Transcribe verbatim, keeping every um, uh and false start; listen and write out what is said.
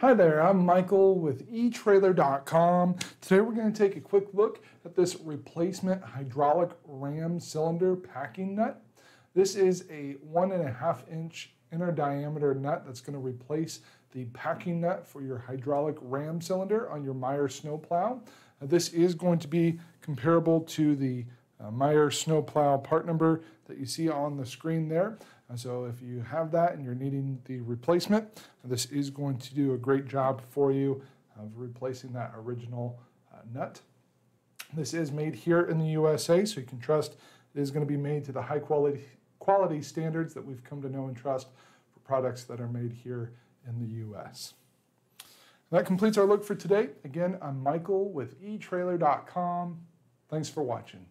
Hi there, I'm Michael with e Trailer dot com. Today we're going to take a quick look at this replacement hydraulic ram cylinder packing nut. This is a one and a half inch inner diameter nut that's going to replace the packing nut for your hydraulic ram cylinder on your Meyer Snow Plow. Uh, this is going to be comparable to the uh, Meyer Snow Plow part number that you see on the screen there. So if you have that and you're needing the replacement, this is going to do a great job for you of replacing that original uh, nut. This is made here in the U S A, so you can trust it is going to be made to the high quality, quality standards that we've come to know and trust for products that are made here in the U S And that completes our look for today. Again, I'm Michael with e Trailer dot com. Thanks for watching.